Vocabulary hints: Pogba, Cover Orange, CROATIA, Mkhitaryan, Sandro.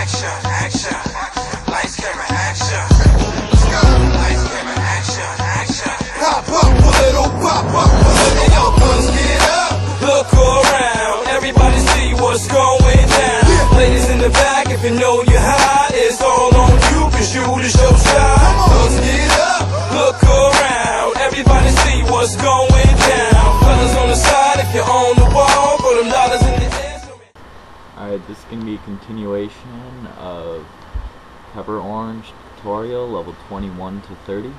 action. Lights, camera, action. Let's go. Lights, camera, action. Pop up, a little pop up. Hey, yo, let's get up. Look around, everybody see what's going down. Yeah. Ladies in the back, if you know you're hot, it's all on you, cause you the show shot. Let's get up. Look around, everybody see what's going down. Fellas on the side, if you're on the wall, put them dollars in the air. Alright, this is going to be a continuation of Cover Orange tutorial level 21 to 30.